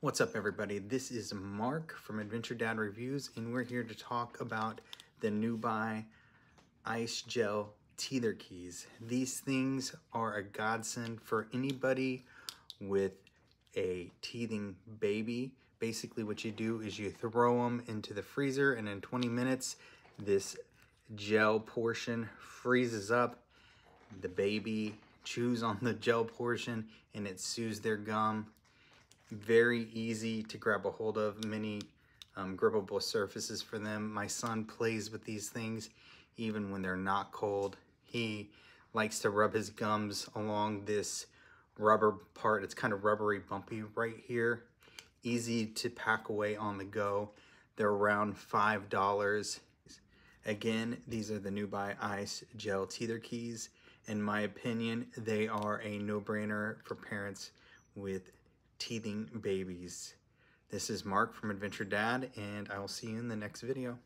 What's up, everybody? This is Mark from Adventure Dad Reviews, and we're here to talk about the Nuby Ice Gel Teether Keys. These things are a godsend for anybody with a teething baby. Basically, what you do is you throw them into the freezer, and in 20 minutes, this gel portion freezes up. The baby chews on the gel portion, and it soothes their gum. Very easy to grab a hold of, many grippable surfaces for them. My son plays with these things even when they're not cold. He likes to rub his gums along this rubber part. It's kind of rubbery, bumpy right here. Easy to pack away on the go. They're around $5. Again, these are the Nuby Ice Gel Teether Keys. In my opinion, they are a no-brainer for parents with teething babies. This is Mark from Adventure Dad, and I will see you in the next video.